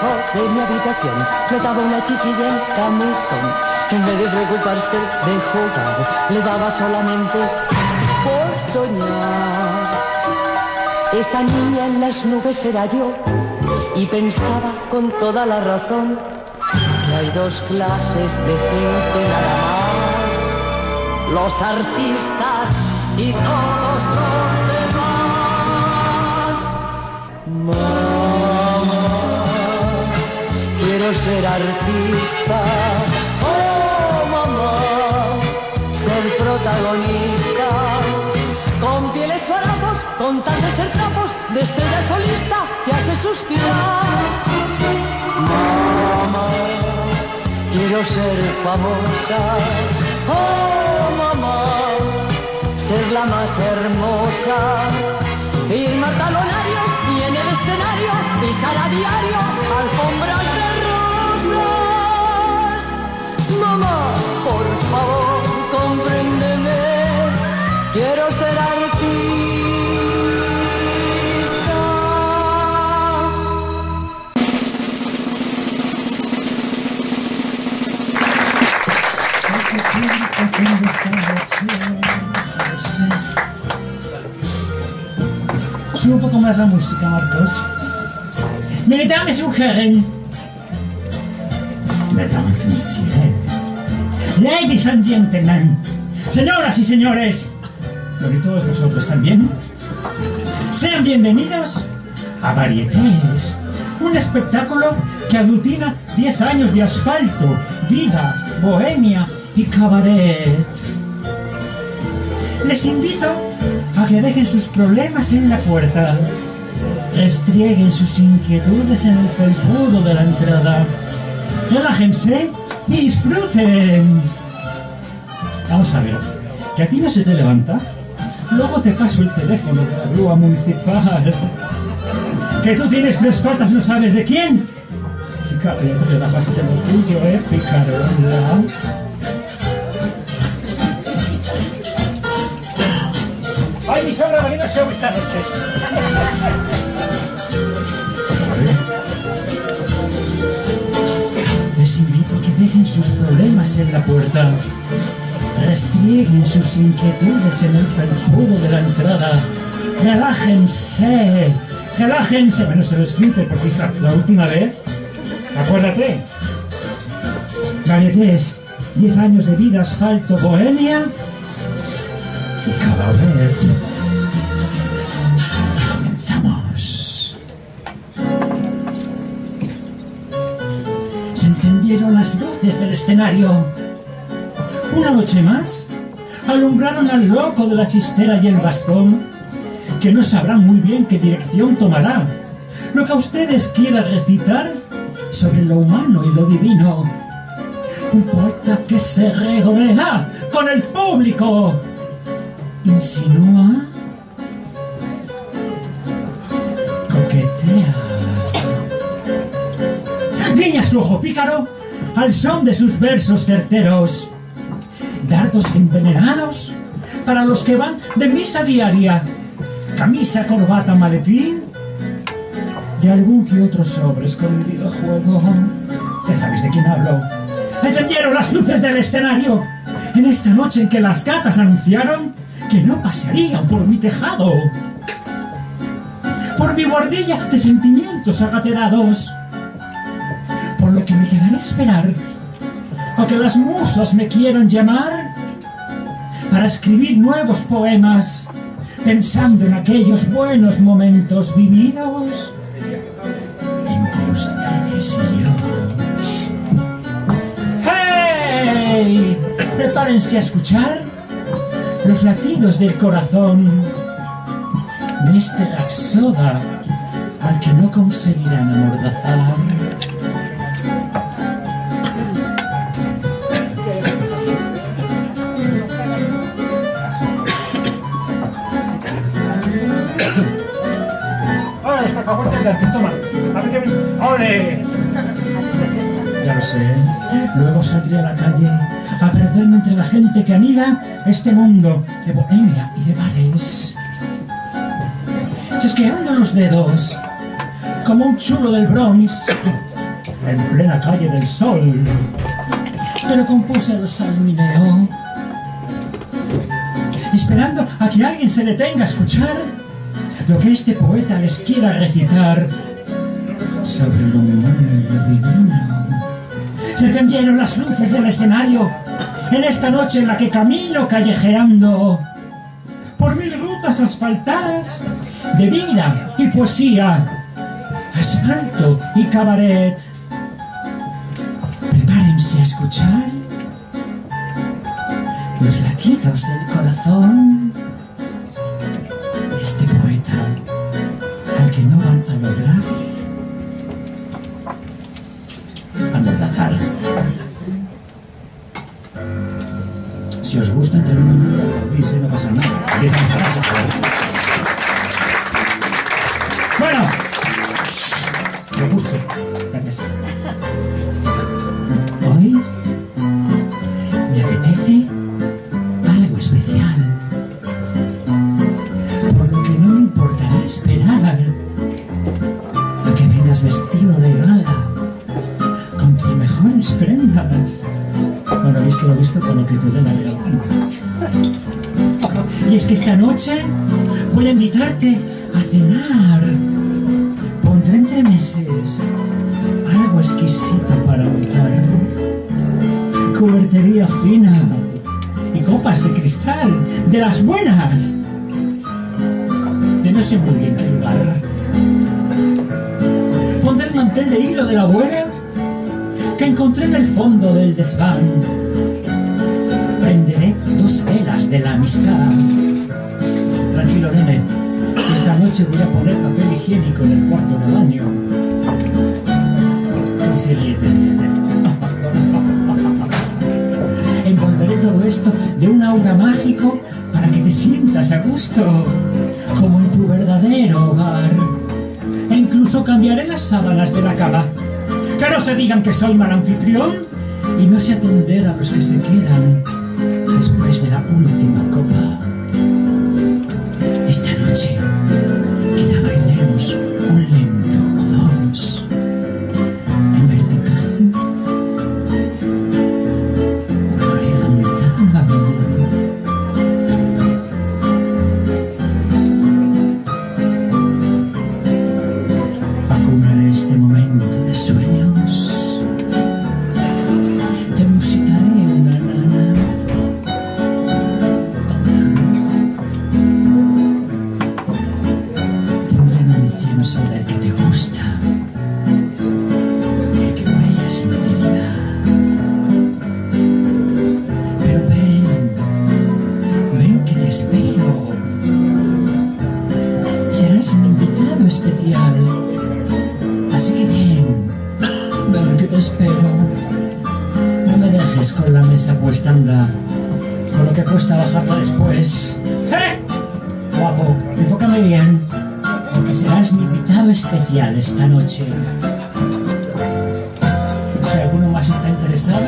alejó de mi habitación. Flotaba una chiquilla en camisón. En vez de preocuparse de jugar, le daba solamente por soñar. Esa niña en las nubes era yo, y pensaba con toda la razón que hay dos clases de gente nada más: los artistas y todos los demás. Mamá, quiero ser artista. Oh, mamá, ser protagonista. Con pieles o harapos, con tal de ser trapos, de estrella solista que hace suspirar. Mamá, quiero ser famosa. Oh, mamá, ser la más hermosa. Ir matalonarios y en el escenario pisar a diario alfombras de rosas. Mamá, por favor, compréndeme. Quiero ser artista. Sube un poco más la música, Marcos. Meine Damen und Herren, Mesdames, Messieurs, Ladies and Gentlemen, señoras y señores, y todos vosotros también, sean bienvenidos a Varietés, un espectáculo que aglutina 10 años de asfalto, vida, bohemia y cabaret. Les invito a que dejen sus problemas en la puerta, restrieguen sus inquietudes en el felpudo de la entrada, relájense y disfruten. Vamos a ver, que a ti no se te levanta. Luego te paso el teléfono de la grúa municipal. ¿Que tú tienes tres patas no sabes de quién? Chica, pero ya te bajaste lo tuyo, picarona. ¡Ay, mi sobra, que no se esta noche! Les invito a que dejen sus problemas en la puerta. Restrieguen sus inquietudes en el felpudo de la entrada. Relájense, relájense. Bueno, se los quite, porque hija, la última vez, acuérdate. Varietés, 10 años de vida, asfalto, bohemia y cabaret. Comenzamos. Se encendieron las luces del escenario. Una noche más, alumbraron al loco de la chistera y el bastón, que no sabrán muy bien qué dirección tomará. Lo que a ustedes quiera recitar sobre lo humano y lo divino. Un poeta que se regodea con el público. Insinúa, coquetea. Guiña su ojo pícaro al son de sus versos certeros. Dardos envenenados para los que van de misa diaria, camisa, corbata, maletín y algún que otro sobre escondido juego. Ya sabéis de quién hablo. Encendieron las luces del escenario en esta noche en que las gatas anunciaron que no pasarían por mi tejado, por mi bordilla de sentimientos agaterados, por lo que me quedaré a esperar a que las musas me quieran llamar para escribir nuevos poemas, pensando en aquellos buenos momentos vividos entre ustedes y yo. ¡Hey! Prepárense a escuchar los latidos del corazón de este rapsoda al que no conseguirán amordazar. Ya lo sé, luego saldré a la calle a perderme entre la gente que anida este mundo de bohemia y de bares, chasqueando los dedos como un chulo del Bronx en plena calle del Sol, pero compuse el salmineo esperando a que alguien se detenga a escuchar lo que este poeta les quiera recitar sobre lo humano y lo divino. Se encendieron las luces del escenario en esta noche en la que camino callejeando por mil rutas asfaltadas de vida y poesía, asfalto y cabaret. Prepárense a escuchar los latidos del corazón de este poeta al que no van a lograr amordazar. Si os gusta tener un número, podéis, no pasa nada. Aquí están las frases. Bueno, me gusta. Gracias. Hoy me apetece algo especial, por lo que no me importará esperar a que vengas vestido de gala con tus mejores prendas. Bueno, lo visto con lo que te dé la gana. Y es que esta noche voy a invitarte a cenar. Pondré entre meses algo exquisito para untar, cubertería fina y copas de cristal, de las buenas, de no sé muy bien qué lugar. Pondré el mantel de hilo de la abuela que encontré en el fondo del desván. Prenderé dos velas de la amistad. Tranquilo, nene, esta noche voy a poner papel higiénico en el cuarto de baño. Sí, ríete, ríete. Envolveré todo esto de un aura mágico para que te sientas a gusto, como en tu verdadero hogar. E incluso cambiaré las sábanas de la cama. Que no se digan que soy mal anfitrión y no sé atender a los que se quedan después de la última copa. Esta noche quizá bailemos un lento o dos en vertical, un horizontal. Acunaré este momento de sueño. Serás mi invitado especial, así que ven, ven que te espero. No me dejes con la mesa puesta, anda, con lo que cuesta bajarla después. ¡Eh! Guapo, enfócame bien, porque serás mi invitado especial esta noche. Si alguno más está interesado,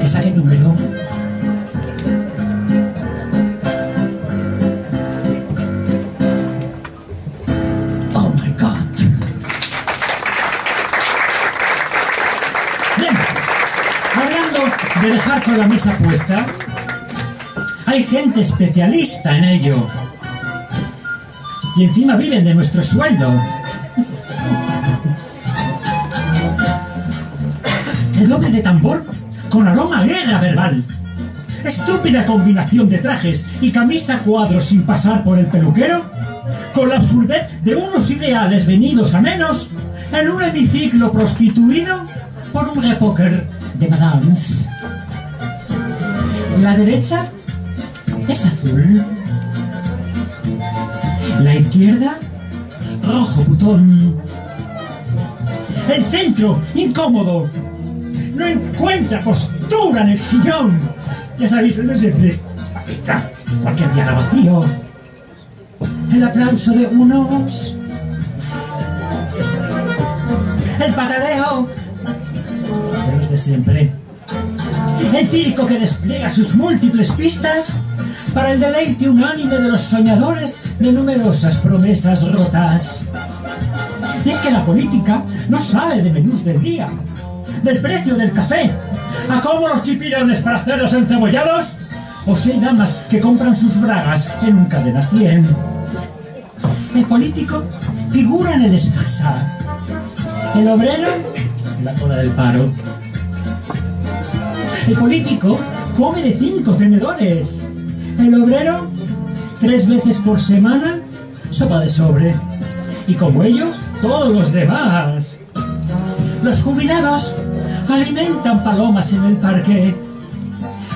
que saque el número. De dejar con la mesa puesta, hay gente especialista en ello y encima viven de nuestro sueldo. El doble de tambor con aroma a guerra verbal, estúpida combinación de trajes y camisa cuadros sin pasar por el peluquero, con la absurdez de unos ideales venidos a menos en un hemiciclo prostituido por un repóquer de madames. La derecha es azul, la izquierda rojo putón, el centro incómodo, no encuentra postura en el sillón. Ya sabéis, no siempre cualquier día era vacío. El aplauso de unos, el pataleo de los de siempre. El circo que despliega sus múltiples pistas para el deleite unánime de los soñadores de numerosas promesas rotas. Y es que la política no sabe de menús del día, del precio del café, a cómo los chipirones para hacerlos encebollados, o si hay damas que compran sus bragas en un Cadena 100. El político figura en el Espasa, el obrero en la cola del paro. El político come de 5 tenedores, el obrero 3 veces por semana sopa de sobre. Y como ellos, todos los demás. Los jubilados alimentan palomas en el parque.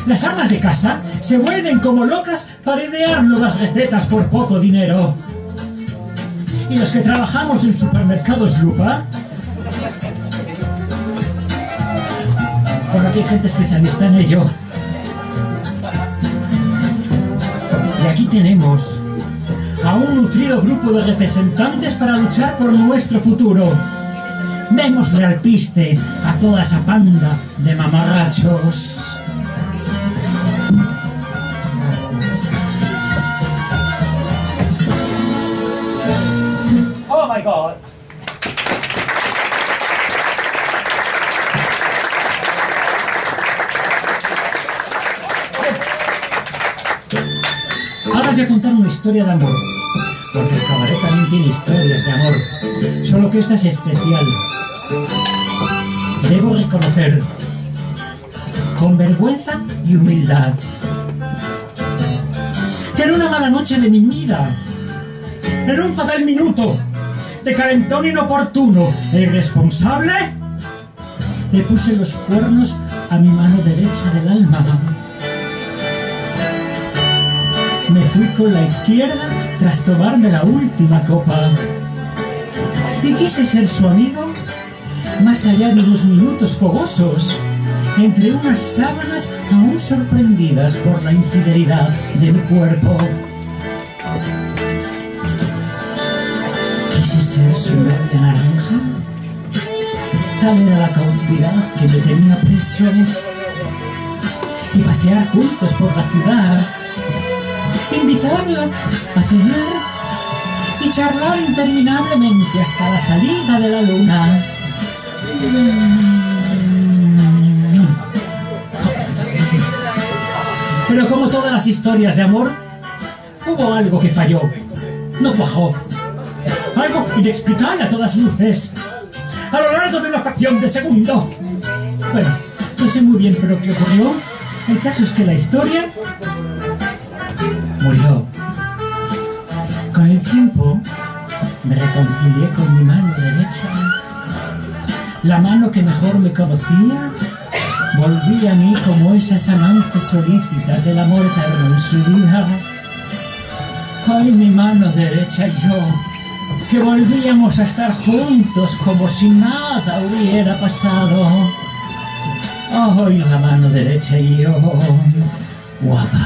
Las amas de casa se vuelven como locas para idear nuevas recetas por poco dinero. Y los que trabajamos en supermercados lupa, porque hay gente especialista en ello. Y aquí tenemos a un nutrido grupo de representantes para luchar por nuestro futuro. Démosle al piste a toda esa panda de mamarrachos. Oh my God. Ahora voy a contar una historia de amor, porque el cabaret también tiene historias de amor, solo que esta es especial. Debo reconocer, con vergüenza y humildad, que en una mala noche de mi vida, en un fatal minuto de calentón inoportuno e irresponsable, le puse los cuernos a mi mano derecha del alma. Me fui con la izquierda tras tomarme la última copa, y quise ser su amigo más allá de unos minutos fogosos, entre unas sábanas aún sorprendidas por la infidelidad de mi cuerpo. Quise ser su verde naranja, tal era la cautividad que me tenía presión, y pasear juntos por la ciudad, invitarla a cenar y charlar interminablemente hasta la salida de la luna. Pero como todas las historias de amor, hubo algo que falló, no cuajó, algo inexplicable a todas luces, a lo largo de una fracción de segundo. Bueno, no sé muy bien pero qué ocurrió, el caso es que la historia murió. Con el tiempo me reconcilié con mi mano derecha, la mano que mejor me conocía. Volví a mí como esas amantes solícitas del amor eterno en su vida. Ay, mi mano derecha y yo, que volvíamos a estar juntos como si nada hubiera pasado. Ay, la mano derecha y yo, guapa.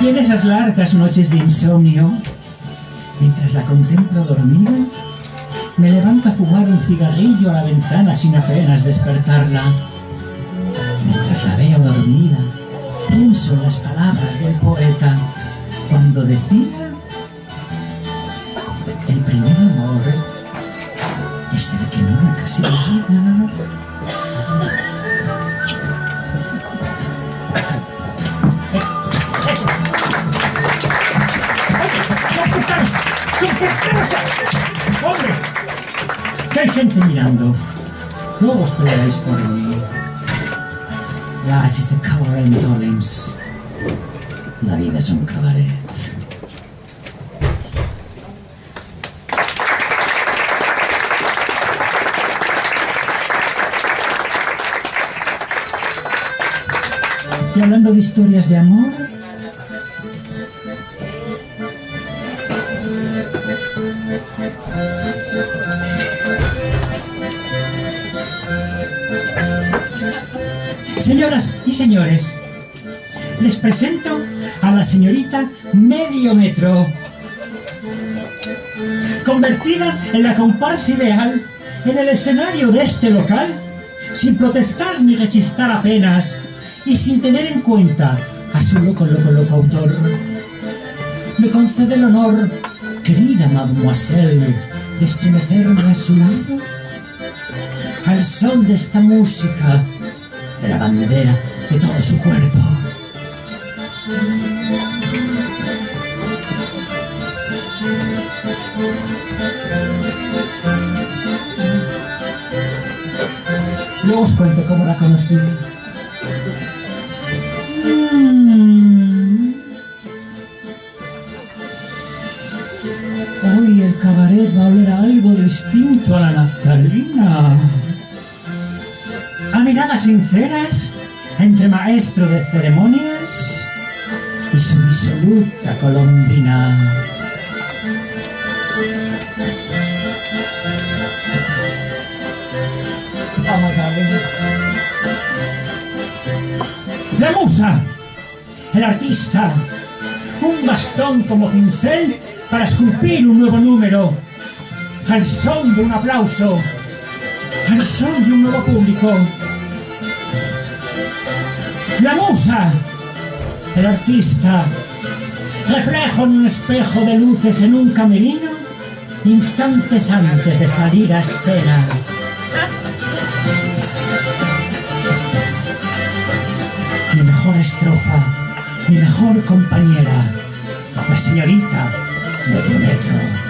Y en esas largas noches de insomnio, mientras la contemplo dormida, me levanto a fumar un cigarrillo a la ventana sin apenas despertarla. Mientras la veo dormida, pienso en las palabras del poeta cuando decía: el primer amor es el que nunca se olvida. ¡Hombre! Que hay gente mirando. No os peleáis por mí. Life is a cabaret, darlings. La vida es un cabaret. Y hablando de historias de amor, señoras y señores, les presento a la señorita Medio Metro, convertida en la comparsa ideal en el escenario de este local, sin protestar ni rechistar apenas, y sin tener en cuenta a su loco autor. Me concede el honor querida mademoiselle, estremecerme a su lado? Al son de esta música, de la bandera, de todo su cuerpo. No os cuento cómo la conocí. Hoy el cabaret va a oler a algo distinto a la naftalina. A miradas sinceras entre maestro de ceremonias y su disoluta colombina. Vamos a ver. La musa, el artista, un bastón como cincel para esculpir un nuevo número, al son de un aplauso, al son de un nuevo público. La musa, el artista, reflejo en un espejo de luces en un camerino, instantes antes de salir a escena. Mi mejor estrofa, mi mejor compañera, la señorita medio metro.